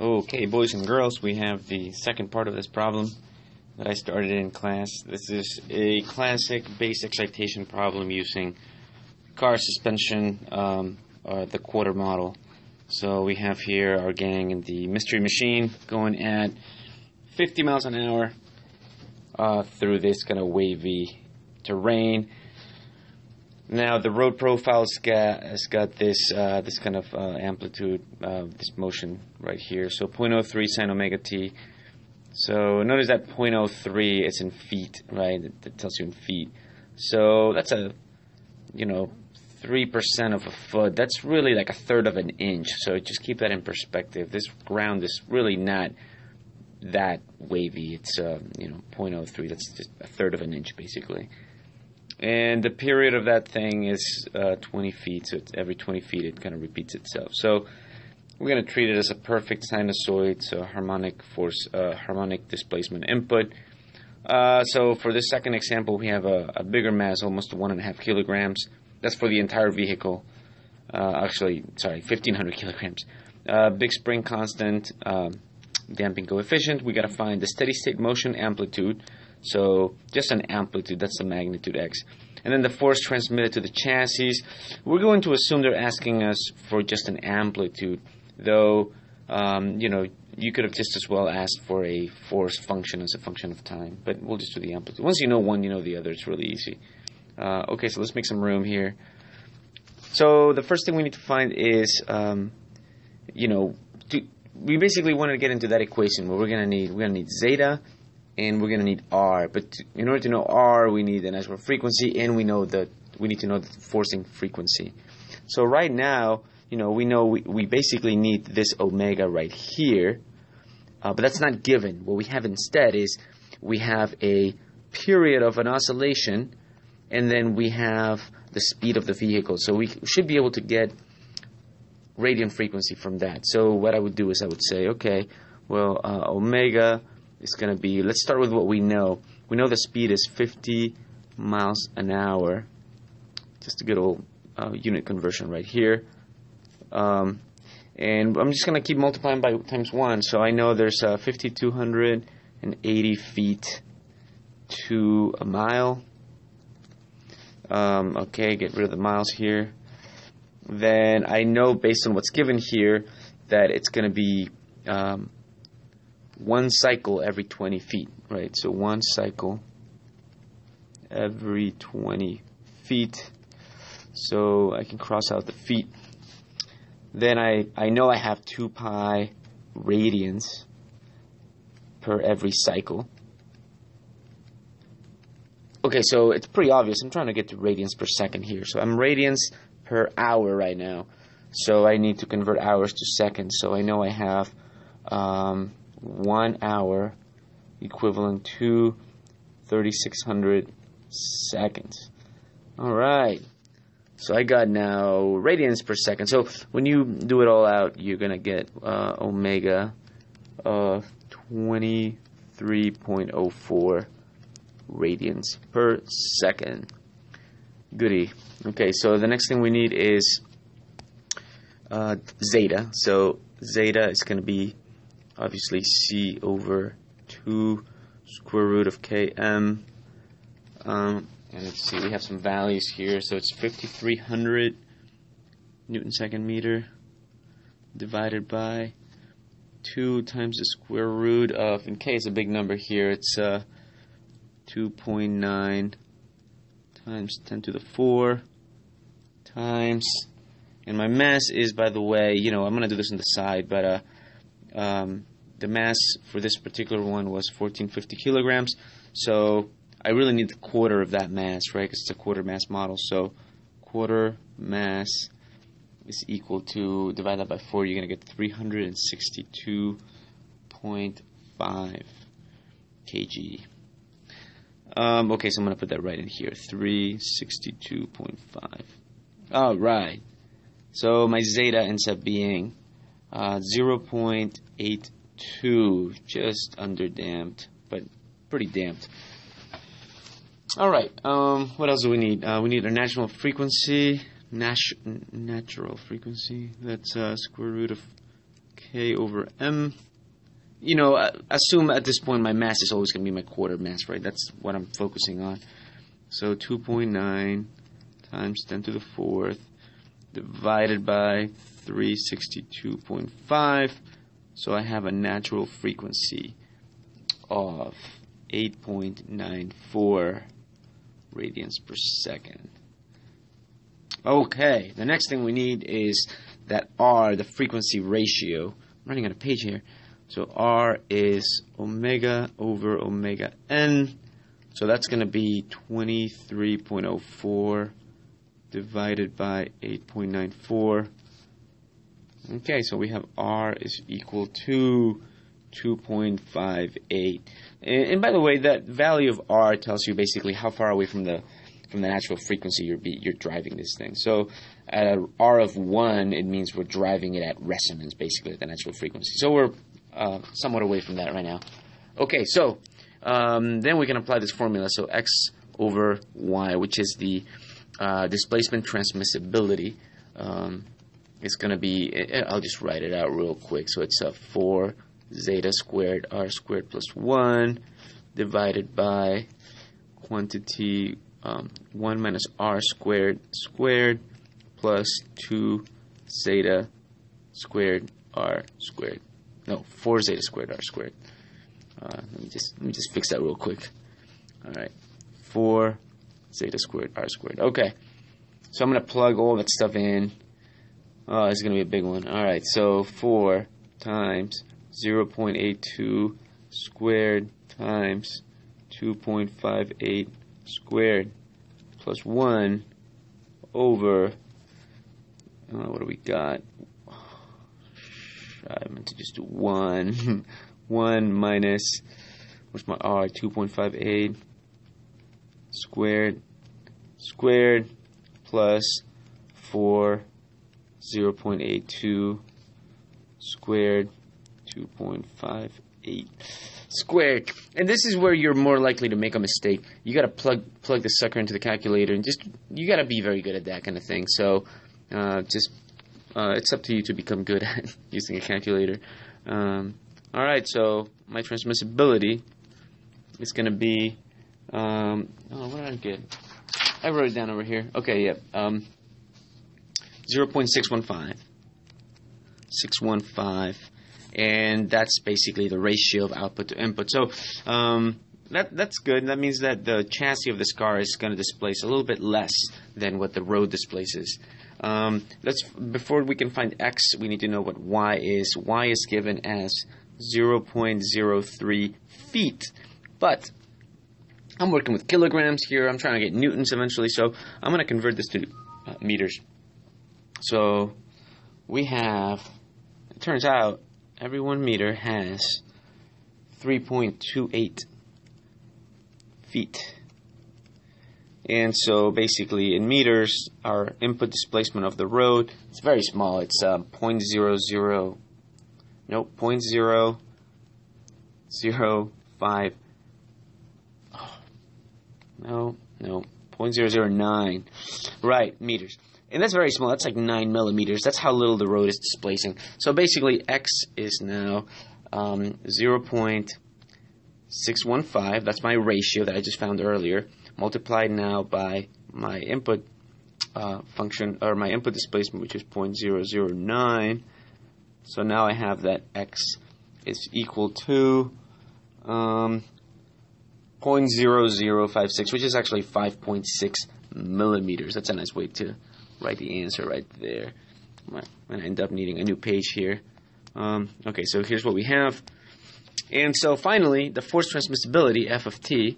Okay, boys and girls, we have the second part of this problem that I started in class. This is a classic base excitation problem using car suspension, the quarter model. So we have here our gang in the mystery machine going at 50 miles an hour through this kind of wavy terrain. Now the road profile's got this this kind of amplitude, this motion right here. So 0.03 sine omega t. So notice that 0.03 is in feet, right? It tells you in feet. So that's a 3% of a foot. That's really like a third of an inch. So just keep that in perspective. This ground is really not that wavy. It's 0.03. That's just a third of an inch basically. And the period of that thing is 20 feet, so it's every 20 feet it kind of repeats itself. So we're going to treat it as a perfect sinusoid, so harmonic force, harmonic displacement input. So for this second example, we have a bigger mass, almost 1.5 kilograms. That's for the entire vehicle. 1,500 kilograms. Big spring constant, damping coefficient. We got to find the steady state motion amplitude. So just an amplitude, that's the magnitude x. And then the force transmitted to the chassis. We're going to assume they're asking us for just an amplitude, though, you could have just as well asked for a force function as a function of time. But we'll just do the amplitude. Once you know one, you know the other. It's really easy. Okay, so let's make some room here. So the first thing we need to find is, we basically want to get into that equation where we're going to need zeta, and we're going to need R. But in order to know R, we need the natural frequency, and we need to know the forcing frequency. So right now, we basically need this omega right here, but that's not given. What we have instead is we have a period of an oscillation, and then we have the speed of the vehicle. So we should be able to get radiant frequency from that. So what I would do is I would say, okay, well, omega... it's going to be, let's start with what we know. We know the speed is 50 miles an hour. Just a good old unit conversion right here. And I'm just going to keep multiplying by times 1. So I know there's 5,280 feet to a mile. Okay, get rid of the miles here. Then I know based on what's given here that it's going to be... one cycle every 20 feet, right? So one cycle every 20 feet. So I can cross out the feet. Then I know I have 2 pi radians per every cycle. Okay, so it's pretty obvious. I'm trying to get to radians per second here. So I'm radians per hour right now. So I need to convert hours to seconds. So I know I have... 1 hour equivalent to 3,600 seconds. All right. So I got now radians per second. So when you do it all out, you're going to get omega of 23.04 radians per second. Goody. Okay, so the next thing we need is zeta. So zeta is going to be obviously c over 2 square root of km. And let's see, we have some values here. So it's 5,300 newton second meter divided by 2 times the square root of, and k is a big number here, it's 2.9 times 10 to the 4 times, and my mass is, by the way, I'm going to do this on the side, but the mass for this particular one was 1450 kilograms, so I really need the quarter of that mass, right, because it's a quarter mass model. So quarter mass is equal to, divide that by 4, you're going to get 362.5 kg. Okay, so I'm going to put that right in here, 362.5. All right, so my zeta ends up being 0.82, just under damped, but pretty damped. All right, what else do we need? We need our natural frequency. That's square root of K over M. You know, I assume at this point my mass is always going to be my quarter mass, right? That's what I'm focusing on. So 2.9 times 10 to the 4th divided by 362.5. So I have a natural frequency of 8.94 radians per second. Okay, the next thing we need is that R, the frequency ratio. I'm running out of page here. So R is omega over omega n. So that's going to be 23.04 divided by 8.94. Okay, so we have R is equal to 2.58. And by the way, that value of R tells you basically how far away from the natural frequency you're driving this thing. So at an R of 1, it means we're driving it at resonance, basically, at the natural frequency. So we're somewhat away from that right now. Okay, so then we can apply this formula. So X over Y, which is the displacement transmissibility. It's going to be, I'll just write it out real quick. So it's 4 zeta squared R squared plus 1 divided by quantity 1 minus R squared plus 2 zeta squared R squared. No, 4 zeta squared R squared. Let me just fix that real quick. All right, 4 zeta squared R squared. Okay, so I'm going to plug all that stuff in. Oh, it's going to be a big one. All right, so 4 times 0.82 squared times 2.58 squared plus 1 over, what do we got? I meant to just do 1. 1 minus, what's my R? 2.58 squared plus 4, 0.82 squared, 2.58 squared. And this is where you're more likely to make a mistake. You got to plug the sucker into the calculator, and just, you got to be very good at that kind of thing. So it's up to you to become good at using a calculator. All right, so my transmissibility is going to be what did I get? I wrote it down over here. Okay, yeah. 0.615. And that's basically the ratio of output to input. So that's good. That means that the chassis of this car is going to displace a little bit less than what the road displaces. Before we can find X, we need to know what Y is. Y is given as 0.03 feet. But I'm working with kilograms here. I'm trying to get newtons eventually. So I'm going to convert this to meters. So we have, it turns out, every 1 meter has 3.28 feet. And so basically in meters, our input displacement of the road, it's very small. It's 0.0005. Oh, no, 0.009. Right, meters. And that's very small. That's like 9 millimeters. That's how little the road is displacing. So basically, X is now 0.615. That's my ratio that I just found earlier. Multiplied now by my input function, or my input displacement, which is 0.009. So now I have that X is equal to 0.0056, which is actually 5.6 millimeters. That's a nice way to write the answer right there. I'm going to end up needing a new page here. Okay, so here's what we have. And so finally, the force transmissibility, F of T,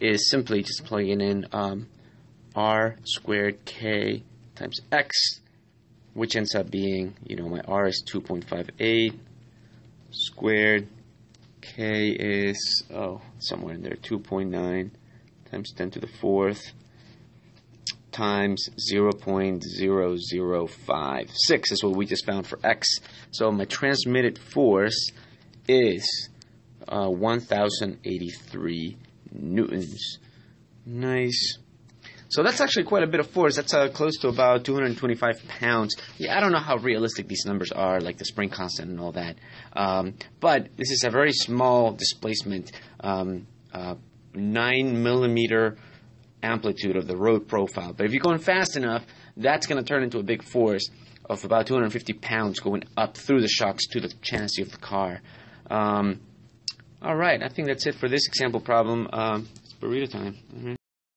is simply just plugging in R squared K times X, which ends up being, you know, my R is 2.58 squared. K is, somewhere in there, 2.9 times 10 to the 4th. Times 0.0056 is what we just found for X. So my transmitted force is 1,083 newtons. Nice. So that's actually quite a bit of force. That's close to about 225 pounds. Yeah, I don't know how realistic these numbers are, like the spring constant and all that. But this is a very small displacement, 9 millimeter amplitude of the road profile. But if you're going fast enough, that's going to turn into a big force of about 250 pounds going up through the shocks to the chassis of the car. All right, I think that's it for this example problem. It's burrito time.